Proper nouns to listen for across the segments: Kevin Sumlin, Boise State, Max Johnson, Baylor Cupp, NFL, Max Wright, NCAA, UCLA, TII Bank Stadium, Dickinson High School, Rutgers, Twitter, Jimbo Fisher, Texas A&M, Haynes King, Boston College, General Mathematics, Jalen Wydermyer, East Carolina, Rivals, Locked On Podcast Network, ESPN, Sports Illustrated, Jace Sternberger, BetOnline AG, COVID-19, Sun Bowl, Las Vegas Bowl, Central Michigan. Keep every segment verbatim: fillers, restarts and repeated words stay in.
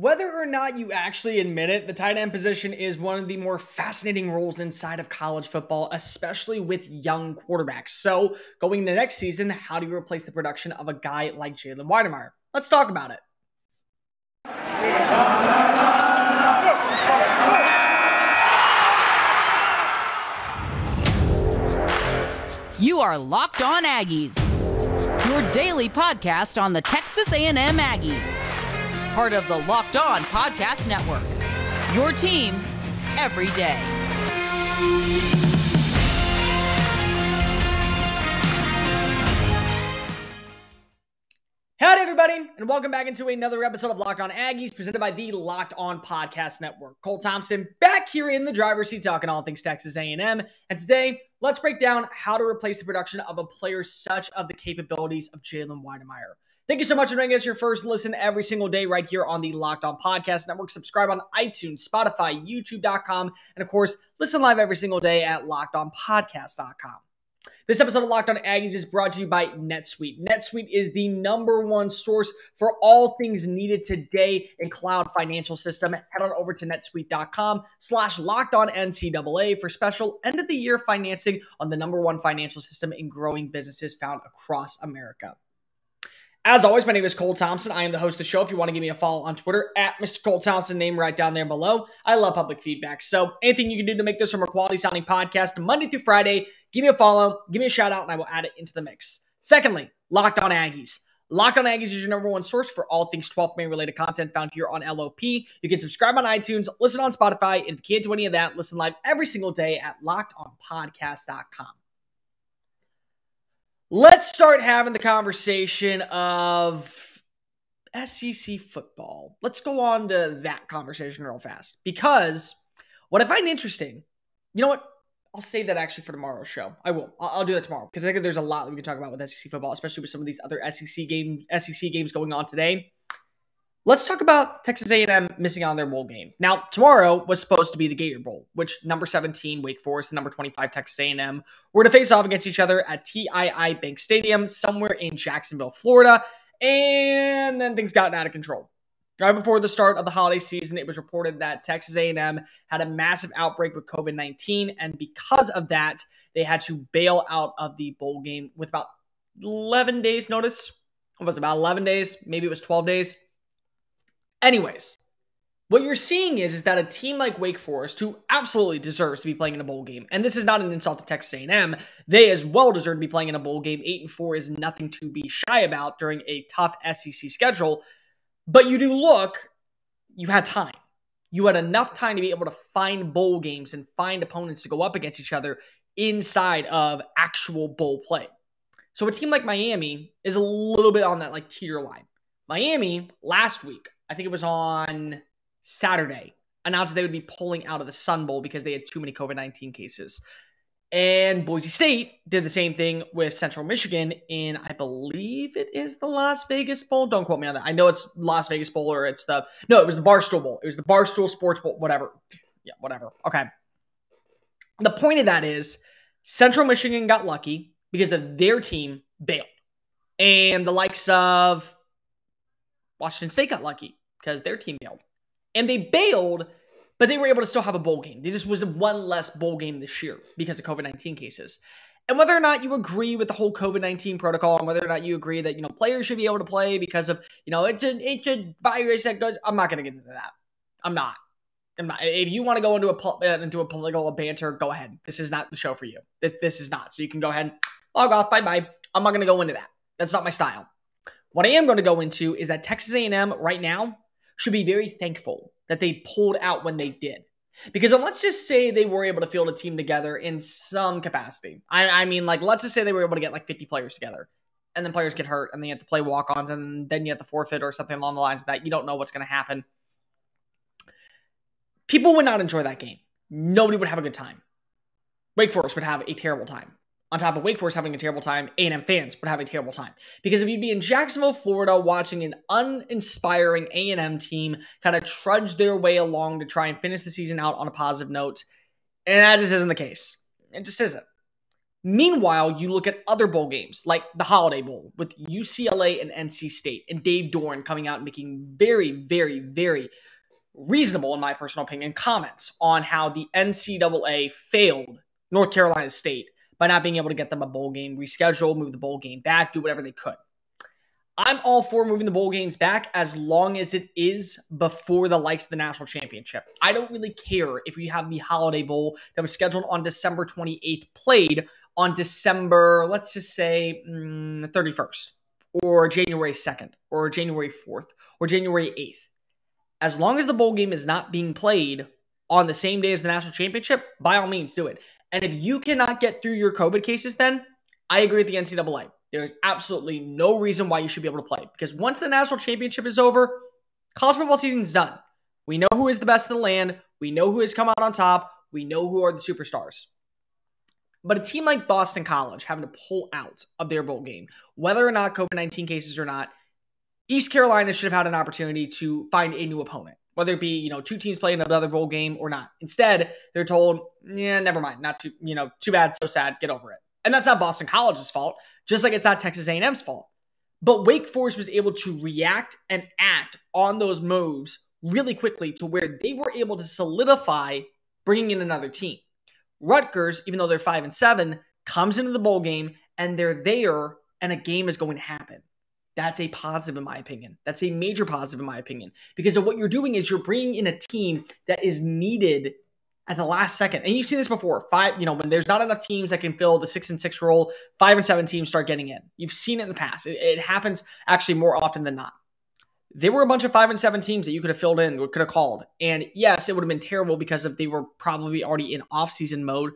Whether or not you actually admit it, the tight end position is one of the more fascinating roles inside of college football, especially with young quarterbacks. So going into next season, how do you replace the production of a guy like Jalen Wydermyer? Let's talk about it. You are Locked On Aggies, your daily podcast on the Texas A and M Aggies. Part of the Locked On Podcast Network, your team every day. Hey everybody, and welcome back into another episode of Locked On Aggies, presented by the Locked On Podcast Network. Cole Thompson back here in the driver's seat talking all things Texas A and M, and today let's break down how to replace the production of a player such of the capabilities of Jalen Wydermyer. Thank you so much for making us your first listen every single day right here on the Locked On Podcast Network. Subscribe on iTunes, Spotify, YouTube dot com, and of course, listen live every single day at Locked On Podcast dot com. This episode of Locked On Aggies is brought to you by NetSuite. NetSuite is the number one source for all things needed today in cloud financial system. Head on over to NetSuite dot com slash Locked On N C A A for special end-of-the-year financing on the number one financial system in growing businesses found across America. As always, my name is Cole Thompson. I am the host of the show. If you want to give me a follow on Twitter, at Mister Cole Thompson, name right down there below. I love public feedback. So anything you can do to make this a more quality-sounding podcast, Monday through Friday, give me a follow, give me a shout-out, and I will add it into the mix. Secondly, Locked On Aggies. Locked On Aggies is your number one source for all things twelfth man-related content found here on L O P. You can subscribe on iTunes, listen on Spotify, and if you can't do any of that, listen live every single day at Locked On Podcast dot com. Let's start having the conversation of S E C football. Let's go on to that conversation real fast, because what I find interesting, you know what? I'll say that actually for tomorrow's show. I will. I'll, I'll do that tomorrow, because I think there's a lot that we can talk about with S E C football, especially with some of these other S E C game, S E C games going on today. Let's talk about Texas A and M missing out on their bowl game. Now, tomorrow was supposed to be the Gator Bowl, which number seventeen, Wake Forest, and number twenty-five, Texas A and M, were to face off against each other at T I I Bank Stadium somewhere in Jacksonville, Florida, and then things got out of control. Right before the start of the holiday season, it was reported that Texas A and M had a massive outbreak with COVID nineteen, and because of that, they had to bail out of the bowl game with about eleven days' notice. It was about eleven days. Maybe it was twelve days. Anyways, what you're seeing is, is that a team like Wake Forest, who absolutely deserves to be playing in a bowl game, and this is not an insult to Texas A and M, they as well deserve to be playing in a bowl game. eight and four is nothing to be shy about during a tough S E C schedule, but you do look, you had time. You had enough time to be able to find bowl games and find opponents to go up against each other inside of actual bowl play. So a team like Miami is a little bit on that like tier line. Miami, last week, I think it was on Saturday, announced they would be pulling out of the Sun Bowl because they had too many COVID nineteen cases. And Boise State did the same thing with Central Michigan in, I believe it is the Las Vegas Bowl. Don't quote me on that. I know it's Las Vegas Bowl or it's the, no, it was the Barstool Bowl. It was the Barstool Sports Bowl, whatever. Yeah, whatever. Okay. The point of that is Central Michigan got lucky because of their team bailed. And the likes of Washington State got lucky because their team bailed. And they bailed, but they were able to still have a bowl game. They just was one less bowl game this year because of COVID nineteen cases. And whether or not you agree with the whole COVID nineteen protocol, and whether or not you agree that, you know, players should be able to play because of, you know, it's a, it's a virus that goes, I'm not going to get into that. I'm not. I'm not. If you want to go into a into a political banter, go ahead. This is not the show for you. This, this is not. So you can go ahead and log off. Bye-bye. I'm not going to go into that. That's not my style. What I am going to go into is that Texas A and M right now should be very thankful that they pulled out when they did. Because let's just say they were able to field a team together in some capacity. I, I mean, like, let's just say they were able to get like fifty players together. And then players get hurt and they have to play walk-ons and then you have to forfeit or something along the lines of that. You don't know what's going to happen. People would not enjoy that game. Nobody would have a good time. Wake Forest would have a terrible time. On top of Wake Forest having a terrible time, A and M fans would have a terrible time. Because if you'd be in Jacksonville, Florida, watching an uninspiring A and M team kind of trudge their way along to try and finish the season out on a positive note, and that just isn't the case. It just isn't. Meanwhile, you look at other bowl games like the Holiday Bowl with U C L A and N C State and Dave Doran coming out and making very, very, very reasonable, in my personal opinion, comments on how the N C double A failed North Carolina State by not being able to get them a bowl game, reschedule, move the bowl game back, do whatever they could. I'm all for moving the bowl games back as long as it is before the likes of the national championship. I don't really care if you have the Holiday Bowl that was scheduled on December twenty-eighth played on December, let's just say, mm, thirty-first or January second or January fourth or January eighth. As long as the bowl game is not being played on the same day as the national championship, by all means, do it. And if you cannot get through your COVID cases, then I agree with the N C double A. There is absolutely no reason why you should be able to play. Because once the national championship is over, college football season's done. We know who is the best in the land. We know who has come out on top. We know who are the superstars. But a team like Boston College having to pull out of their bowl game, whether or not COVID nineteen cases or not, East Carolina should have had an opportunity to find a new opponent, whether it be, you know, two teams playing another bowl game or not. Instead, they're told, yeah, never mind. Not too, you know, too bad, so sad, get over it. And that's not Boston College's fault, just like it's not Texas A and M's fault. But Wake Forest was able to react and act on those moves really quickly to where they were able to solidify bringing in another team. Rutgers, even though they're five and seven, comes into the bowl game and they're there and a game is going to happen. That's a positive in my opinion. That's a major positive in my opinion. Because of what you're doing is you're bringing in a team that is needed at the last second. And you've seen this before. Five, you know, when there's not enough teams that can fill the six and six role, five and seven teams start getting in. You've seen it in the past. It, it happens actually more often than not. There were a bunch of five and seven teams that you could have filled in, could have called. And yes, it would have been terrible because if they were probably already in off-season mode.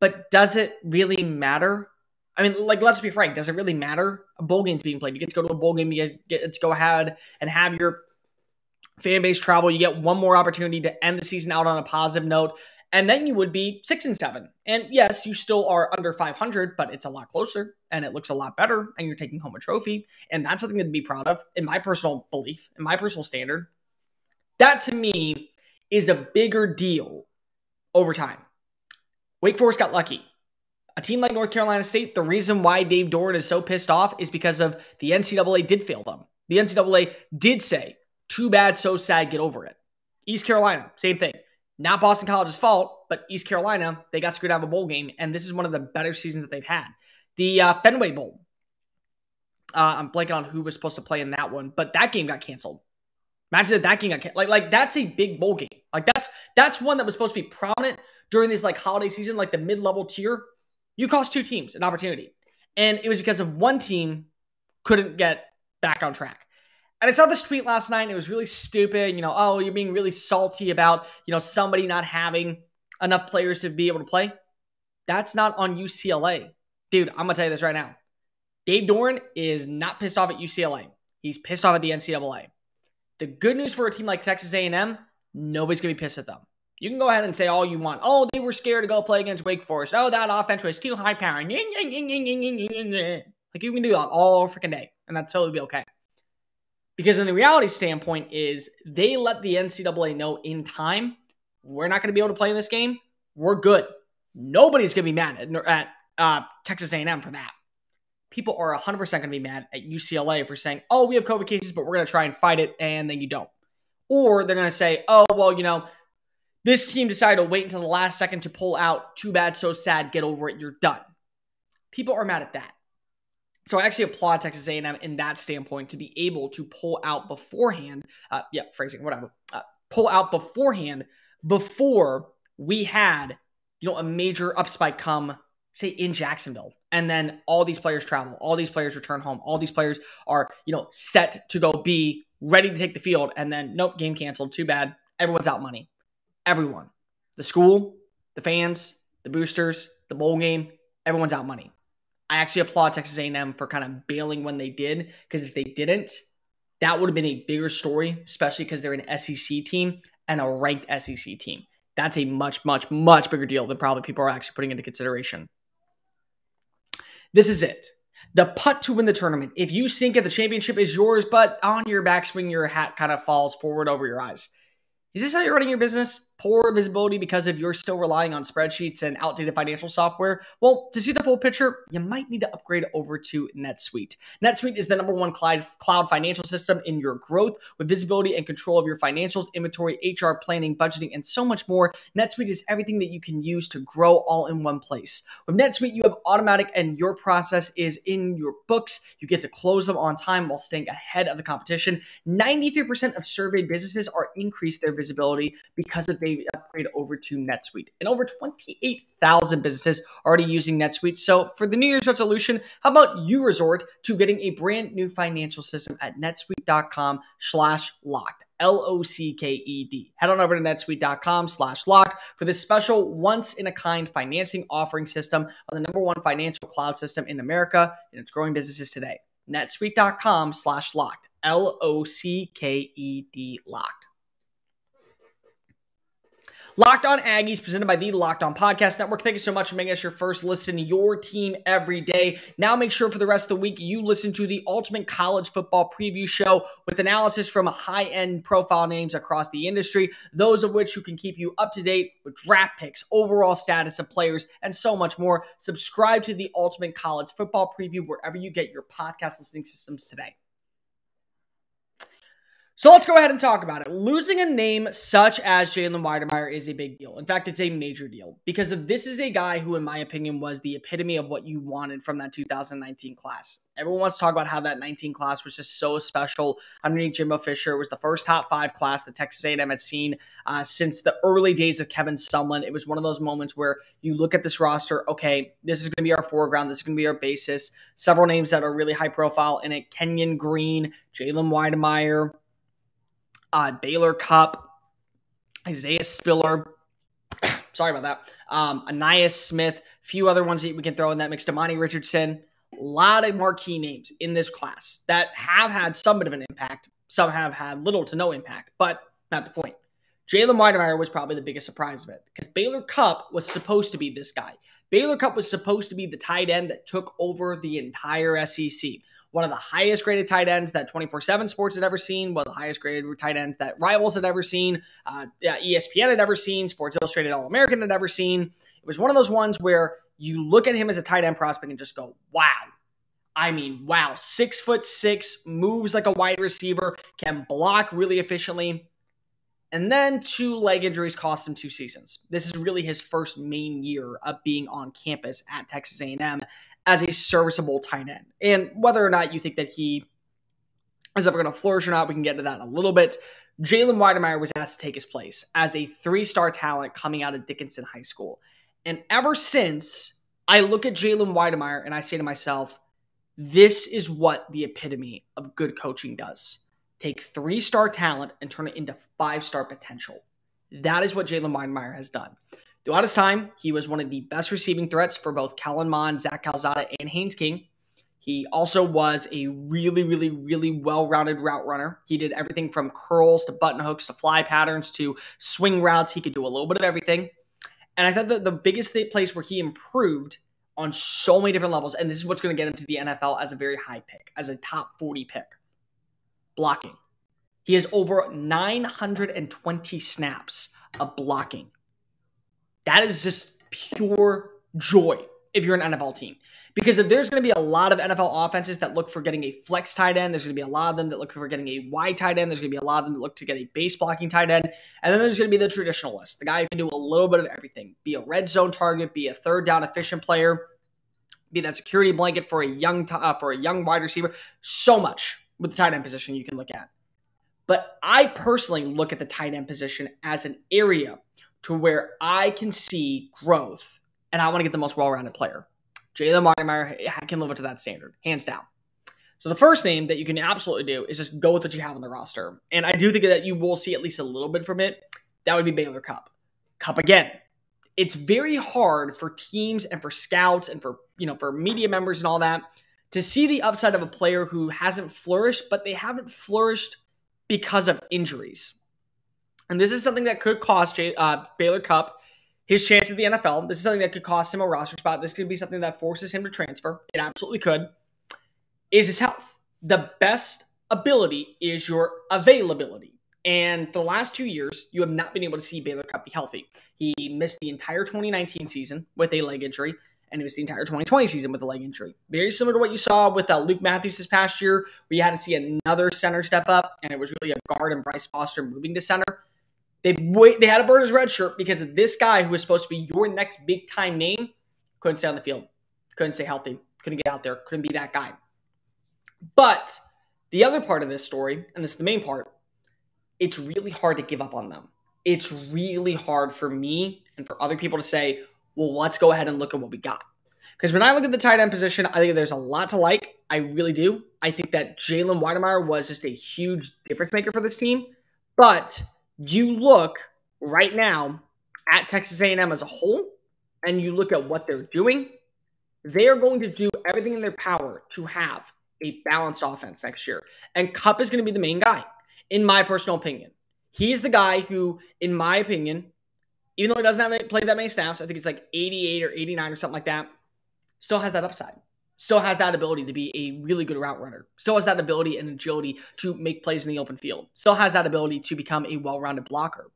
But does it really matter? I mean, like, let's be frank. Does it really matter? A bowl game's being played. You get to go to a bowl game. You get to go ahead and have your fan base travel. You get one more opportunity to end the season out on a positive note, and then you would be six and seven. And yes, you still are under five hundred, but it's a lot closer and it looks a lot better. And you're taking home a trophy, and that's something to be proud of, in my personal belief, in my personal standard. That to me is a bigger deal over time. Wake Forest got lucky. A team like North Carolina State, the reason why Dave Doran is so pissed off is because of the N C double A did fail them. The N C double A did say, too bad, so sad, get over it. East Carolina, same thing. Not Boston College's fault, but East Carolina, they got screwed out of a bowl game, and this is one of the better seasons that they've had. The uh, Fenway Bowl, uh, I'm blanking on who was supposed to play in that one, but that game got canceled. Imagine if that game got canceled. Like, like, that's a big bowl game. Like, that's that's one that was supposed to be prominent during this, like, holiday season, like the mid-level tier. You cost two teams an opportunity, and it was because of one team couldn't get back on track. And I saw this tweet last night, and it was really stupid. You know, oh, you're being really salty about, you know, somebody not having enough players to be able to play. That's not on U C L A. Dude, I'm going to tell you this right now. Dave Doran is not pissed off at U C L A. He's pissed off at the N C double A. The good news for a team like Texas A and M, nobody's going to be pissed at them. You can go ahead and say all you want. Oh, they were scared to go play against Wake Forest. Oh, that offense was too high-powered. Like, you can do that all freaking day, and that's totally be okay. Because in the reality standpoint is they let the N C double A know in time, we're not going to be able to play in this game. We're good. Nobody's going to be mad at, at uh, Texas A and M for that. People are one hundred percent going to be mad at U C L A for saying, oh, we have COVID cases, but we're going to try and fight it, and then you don't. Or they're going to say, oh, well, you know, this team decided to wait until the last second to pull out. Too bad, so sad, get over it, you're done. People are mad at that. So I actually applaud Texas A and M in that standpoint to be able to pull out beforehand. Uh, yeah, phrasing, whatever. Uh, pull out beforehand before we had, you know, a major upspike come, say, in Jacksonville. And then all these players travel. All these players return home. All these players are, you know, set to go be ready to take the field. And then, nope, game canceled. Too bad. Everyone's out money. Everyone. The school, the fans, the boosters, the bowl game. Everyone's out money. I actually applaud Texas A and M for kind of bailing when they did, because if they didn't, that would have been a bigger story, especially because they're an S E C team and a ranked S E C team. That's a much, much, much bigger deal than probably people are actually putting into consideration. This is it. The putt to win the tournament. If you sink it, the championship is yours, but on your backswing, your hat kind of falls forward over your eyes. Is this how you're running your business? poor visibility because if you're still relying on spreadsheets and outdated financial software? Well, to see the full picture, you might need to upgrade over to NetSuite. NetSuite is the number one cloud financial system in your growth with visibility and control of your financials, inventory, H R, planning, budgeting, and so much more. NetSuite is everything that you can use to grow all in one place. With NetSuite, you have automatic and your process is in your books. You get to close them on time while staying ahead of the competition. ninety-three percent of surveyed businesses are increased their visibility because of they upgrade over to NetSuite. And over twenty-eight thousand businesses are already using NetSuite. So for the New Year's resolution, how about you resort to getting a brand new financial system at netsuite.com slash locked. L O C K E D. Head on over to netsuite.com slash locked for this special once-in-a-kind financing offering system of the number one financial cloud system in America and its growing businesses today. netsuite.com slash locked. L O C K E D locked. Locked On Aggies, presented by the Locked On Podcast Network. Thank you so much for making us your first listen, your team every day. Now make sure for the rest of the week you listen to the Ultimate College Football Preview Show with analysis from high-end profile names across the industry, those of which who can keep you up to date with draft picks, overall status of players, and so much more. Subscribe to the Ultimate College Football Preview wherever you get your podcast listening systems today. So let's go ahead and talk about it. Losing a name such as Jalen Wydermyer is a big deal. In fact, it's a major deal because this is a guy who, in my opinion, was the epitome of what you wanted from that two thousand nineteen class. Everyone wants to talk about how that nineteen class was just so special. Underneath Jimbo Fisher, it was the first top five class that Texas A and M had seen uh, since the early days of Kevin Sumlin. It was one of those moments where you look at this roster, okay, this is going to be our foreground. This is going to be our basis. Several names that are really high profile in it. Kenyon Green, Jalen Wydermyer, Uh, Baylor Cupp, Isaiah Spiller, sorry about that, um, Anais Smith, few other ones that we can throw in that mix, Damani Richardson, a lot of marquee names in this class that have had some bit of an impact. Some have had little to no impact, but not the point. Jalen Wydermyer was probably the biggest surprise of it because Baylor Cupp was supposed to be this guy. Baylor Cupp was supposed to be the tight end that took over the entire S E C. One of the highest graded tight ends that twenty-four seven Sports had ever seen. One of the highest graded tight ends that Rivals had ever seen. Uh, E S P N had ever seen. Sports Illustrated All-American had ever seen. It was one of those ones where you look at him as a tight end prospect and just go, wow. I mean, wow. Six foot six, moves like a wide receiver, can block really efficiently. And then two leg injuries cost him two seasons. This is really his first main year of being on campus at Texas A and M as a serviceable tight end. And whether or not you think that he is ever going to flourish or not, we can get to that in a little bit. Jalen Wydermyer was asked to take his place as a three-star talent coming out of Dickinson High School. And ever since, I look at Jalen Wydermyer and I say to myself, this is what the epitome of good coaching does. Take three-star talent and turn it into five-star potential. That is what Jalen Wydermyer has done. Throughout his time, he was one of the best receiving threats for both Kellen Mond, Zach Calzada, and Haynes King. He also was a really, really, really well-rounded route runner. He did everything from curls to button hooks to fly patterns to swing routes. He could do a little bit of everything. And I thought that the biggest place where he improved on so many different levels, and this is what's going to get him to the N F L as a very high pick, as a top forty pick. Blocking. He has over nine hundred twenty snaps of blocking. That is just pure joy if you're an N F L team. Because if there's going to be a lot of N F L offenses that look for getting a flex tight end, there's going to be a lot of them that look for getting a wide tight end, there's going to be a lot of them that look to get a base blocking tight end, and then there's going to be the traditionalist, the guy who can do a little bit of everything, be a red zone target, be a third down efficient player, be that security blanket for a young, uh, for a young wide receiver, so much. With the tight end position you can look at. But I personally look at the tight end position as an area to where I can see growth and I want to get the most well-rounded player. Jalen Wydermyer can live up to that standard, hands down. So the first name that you can absolutely do is just go with what you have on the roster. And I do think that you will see at least a little bit from it. That would be Baylor Cupp. Cupp again. It's very hard for teams and for scouts and for, you know, for media members and all that to see the upside of a player who hasn't flourished, but they haven't flourished because of injuries. And this is something that could cost Jay, uh, Baylor Cupp his chance at the N F L. This is something that could cost him a roster spot. This could be something that forces him to transfer. It absolutely could. Is his health. The best ability is your availability. And the last two years, you have not been able to see Baylor Cupp be healthy. He missed the entire twenty nineteen season with a leg injury, and it was the entire twenty twenty season with a leg injury. Very similar to what you saw with uh, Luke Matthews this past year, where you had to see another center step up, and it was really a guard and Bryce Foster moving to center. They wait, they had to burn his red shirt because this guy who was supposed to be your next big-time name couldn't stay on the field, couldn't stay healthy, couldn't get out there, couldn't be that guy. But the other part of this story, and this is the main part, it's really hard to give up on them. It's really hard for me and for other people to say, well, let's go ahead and look at what we got. Because when I look at the tight end position, I think there's a lot to like. I really do. I think that Jalen Wydermyer was just a huge difference maker for this team. But you look right now at Texas A and M as a whole, and you look at what they're doing, they are going to do everything in their power to have a balanced offense next year. And Cupp is going to be the main guy, in my personal opinion. He's the guy who, in my opinion, even though he doesn't have play that many snaps, I think it's like eighty-eight or eighty-nine or something like that, still has that upside. Still has that ability to be a really good route runner. Still has that ability and agility to make plays in the open field. Still has that ability to become a well-rounded blocker.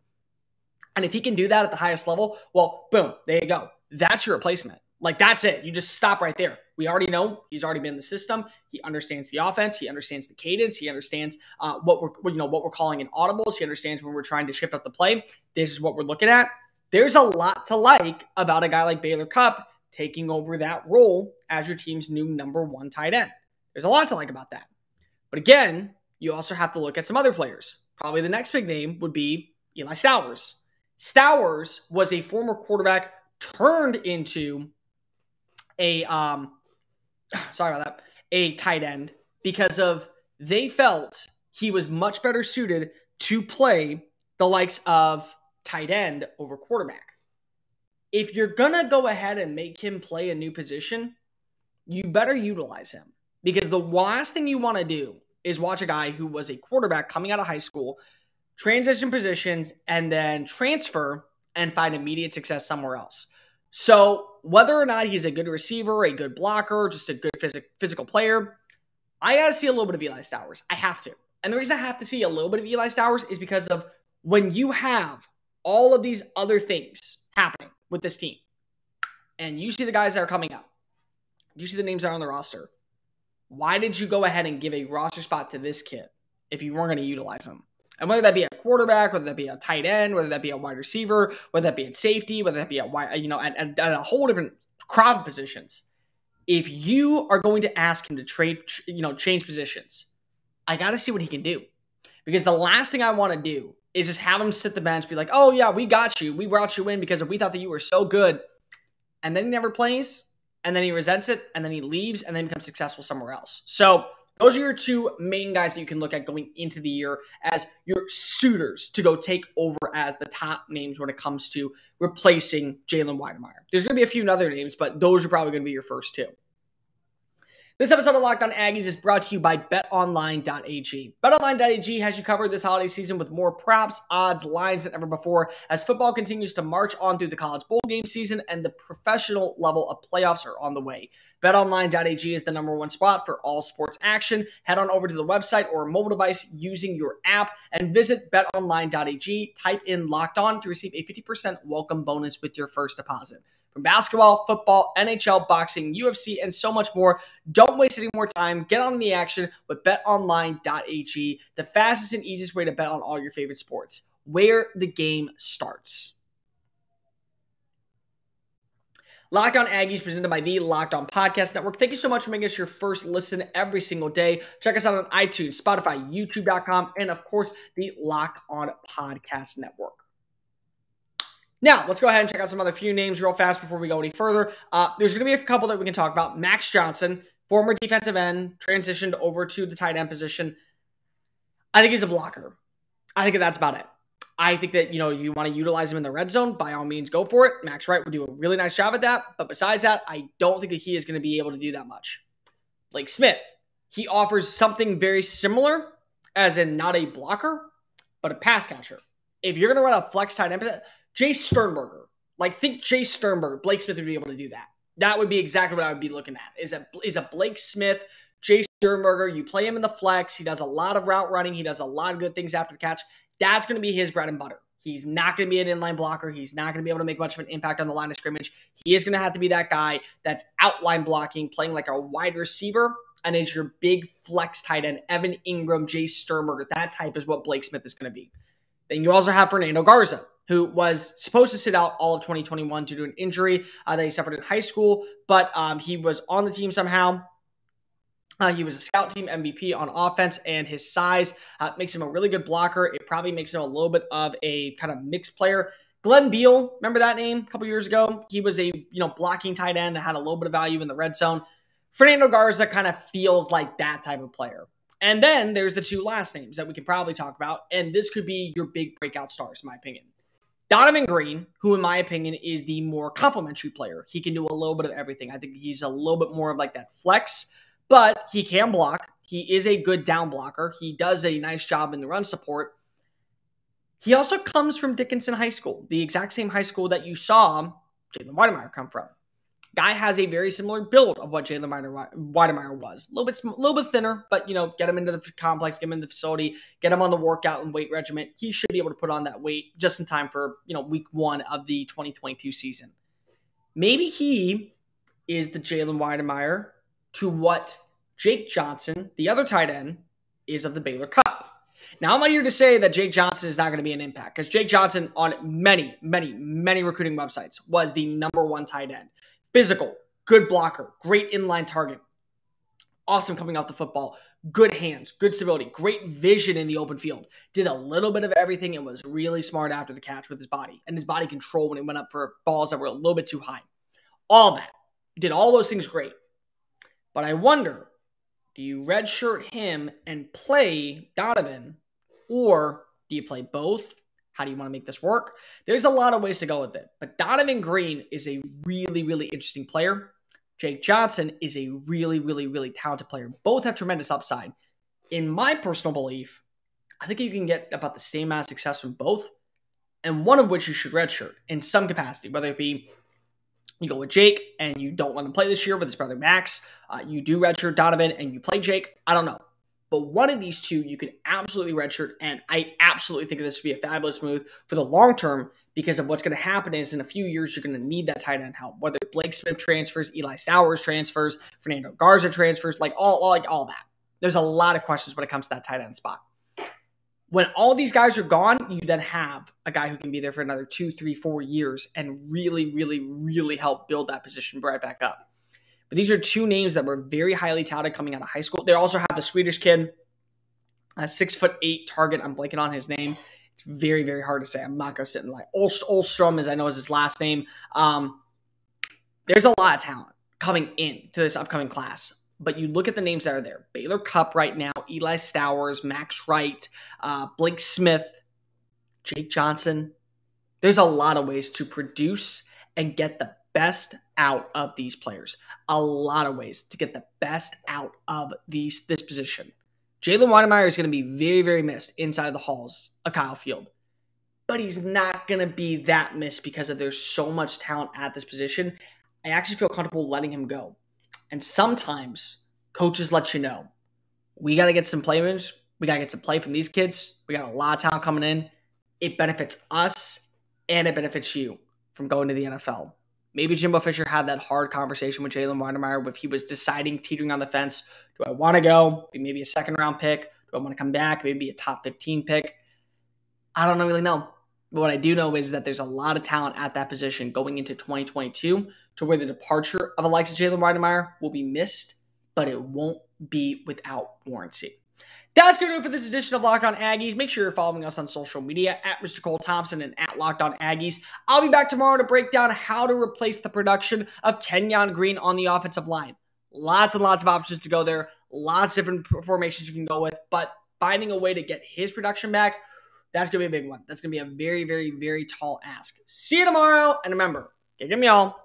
And if he can do that at the highest level, well, boom, there you go. That's your replacement. Like, that's it. You just stop right there. We already know he's already been in the system. He understands the offense. He understands the cadence. He understands uh, what we're you know what we're calling in audibles. He understands when we're trying to shift up the play. This is what we're looking at. There's a lot to like about a guy like Baylor Cupp taking over that role as your team's new number one tight end. There's a lot to like about that. But again, you also have to look at some other players. Probably the next big name would be Eli Stowers. Stowers was a former quarterback turned into a um sorry about that a tight end because of they felt he was much better suited to play the likes of tight end over quarterback. If you're gonna go ahead and make him play a new position, you better utilize him, because the last thing you want to do is watch a guy who was a quarterback coming out of high school transition positions and then transfer and find immediate success somewhere else. So whether or not he's a good receiver, a good blocker, just a good phys- physical player, I got to see a little bit of Eli Stowers. I have to. And the reason I have to see a little bit of Eli Stowers is because of when you have all of these other things happening with this team, and you see the guys that are coming up, you see the names that are on the roster, why did you go ahead and give a roster spot to this kid if you weren't going to utilize him? And whether that be a quarterback, whether that be a tight end, whether that be a wide receiver, whether that be at safety, whether that be at wide, you know, at, at, at a whole different crowd of positions. If you are going to ask him to trade, you know, change positions, I got to see what he can do. Because the last thing I want to do is just have him sit the bench, be like, oh yeah, we got you. We brought you in because we thought that you were so good. And then he never plays, and then he resents it, and then he leaves, and then becomes successful somewhere else. So those are your two main guys that you can look at going into the year as your suitors to go take over as the top names when it comes to replacing Jalen Wydermyer. There's going to be a few other names, but those are probably going to be your first two. This episode of Locked On Aggies is brought to you by bet online dot a g. bet online dot a g has you covered this holiday season with more props, odds, lines than ever before as football continues to march on through the college bowl game season and the professional level of playoffs are on the way. bet online dot a g is the number one spot for all sports action. Head on over to the website or mobile device using your app and visit bet online dot a g. Type in Locked On to receive a fifty percent welcome bonus with your first deposit. From basketball, football, N H L, boxing, U F C, and so much more. Don't waste any more time. Get on the action with bet online dot a g, the fastest and easiest way to bet on all your favorite sports, where the game starts. Locked On Aggies, presented by the Locked On Podcast Network. Thank you so much for making us your first listen every single day. Check us out on iTunes, Spotify, YouTube dot com, and, of course, the Locked On Podcast Network. Now, let's go ahead and check out some other few names real fast before we go any further. Uh, there's going to be a couple that we can talk about. Max Johnson, former defensive end, transitioned over to the tight end position. I think he's a blocker. I think that's about it. I think that, you know, if you want to utilize him in the red zone, by all means, go for it. Max Wright would do a really nice job at that. But besides that, I don't think that he is going to be able to do that much. Blake Smith, he offers something very similar, as in not a blocker, but a pass catcher. If you're going to run a flex tight end, Jace Sternberger, like think Jace Sternberger, Blake Smith would be able to do that. That would be exactly what I would be looking at, is a, is a Blake Smith Jace Sternberger, you play him in the flex. He does a lot of route running. He does a lot of good things after the catch. That's going to be his bread and butter. He's not going to be an inline blocker. He's not going to be able to make much of an impact on the line of scrimmage. He is going to have to be that guy that's outline blocking, playing like a wide receiver, and is your big flex tight end, Evan Ingram, Jace Sternberger. That type is what Blake Smith is going to be. Then you also have Fernando Garza, who was supposed to sit out all of twenty twenty-one due to an injury uh, that he suffered in high school, but um, he was on the team somehow. Uh, he was a scout team M V P on offense, and his size uh, makes him a really good blocker. It probably makes him a little bit of a kind of mixed player. Glenn Beal, remember that name a couple years ago? He was a you know blocking tight end that had a little bit of value in the red zone. Fernando Garza kind of feels like that type of player. And then there's the two last names that we can probably talk about, and this could be your big breakout stars, in my opinion. Donovan Green, who in my opinion is the more complimentary player. He can do a little bit of everything. I think he's a little bit more of like that flex, but he can block. He is a good down blocker. He does a nice job in the run support. He also comes from Dickinson High School, the exact same high school that you saw Jalen Wydermyer come from. Guy has a very similar build of what Jalen Wydermyer was. A little bit, a little bit thinner, but, you know, get him into the complex, get him in the facility, get him on the workout and weight regimen. He should be able to put on that weight just in time for, you know, week one of the twenty twenty-two season. Maybe he is the Jalen Wydermyer to what Jake Johnson, the other tight end, is of the Baylor Cupp. Now, I'm not here to say that Jake Johnson is not going to be an impact, because Jake Johnson on many, many, many recruiting websites was the number one tight end. Physical, good blocker, great inline target, awesome coming off the football, good hands, good stability, great vision in the open field, did a little bit of everything and was really smart after the catch with his body and his body control when it went up for balls that were a little bit too high. All that. Did all those things great. But I wonder, do you redshirt him and play Donovan, or do you play both? How do you want to make this work? There's a lot of ways to go with it. But Donovan Green is a really, really interesting player. Jake Johnson is a really, really, really talented player. Both have tremendous upside. In my personal belief, I think you can get about the same amount of success from both, and one of which you should redshirt in some capacity, whether it be you go with Jake and you don't let him play this year with his brother Max. Uh, you do redshirt Donovan and you play Jake. I don't know. But one of these two, you can absolutely redshirt, and I absolutely think this would be a fabulous move for the long term, because of what's going to happen is in a few years, you're going to need that tight end help, whether Blake Smith transfers, Eli Stowers transfers, Fernando Garza transfers, like all, all, like all that. There's a lot of questions when it comes to that tight end spot. When all these guys are gone, you then have a guy who can be there for another two, three, four years and really, really, really help build that position right back up. But these are two names that were very highly touted coming out of high school. They also have the Swedish kid, a six foot eight target. I'm blanking on his name. It's very, very hard to say. I'm not going to sit and lie. Olstrom, as I know, is his last name. Um, there's a lot of talent coming in to this upcoming class. But you look at the names that are there. Baylor Cupp right now, Eli Stowers, Max Wright, uh, Blake Smith, Jake Johnson. There's a lot of ways to produce and get the best out of these players. A lot of ways to get the best out of these this position. Jalen Wydermyer is going to be very, very missed inside of the halls of Kyle Field. But he's not going to be that missed because of there's so much talent at this position. I actually feel comfortable letting him go. And sometimes coaches let you know, we got to get some players. We got to get some play from these kids. We got a lot of talent coming in. It benefits us and it benefits you from going to the N F L. Maybe Jimbo Fisher had that hard conversation with Jalen Wydermyer if he was deciding, teetering on the fence. Do I want to go? Maybe a second round pick. Do I want to come back? Maybe a top fifteen pick. I don't really know. But what I do know is that there's a lot of talent at that position going into twenty twenty-two, to where the departure of the likes of Jalen Wydermyer will be missed, but it won't be without warranty. That's going to do it for this edition of Locked On Aggies. Make sure you're following us on social media at Mister Cole Thompson and at Locked On Aggies. I'll be back tomorrow to break down how to replace the production of Kenyon Green on the offensive line. Lots and lots of options to go there. Lots of different formations you can go with, but finding a way to get his production back, that's going to be a big one. That's going to be a very, very, very tall ask. See you tomorrow, and remember, kick 'em, y'all.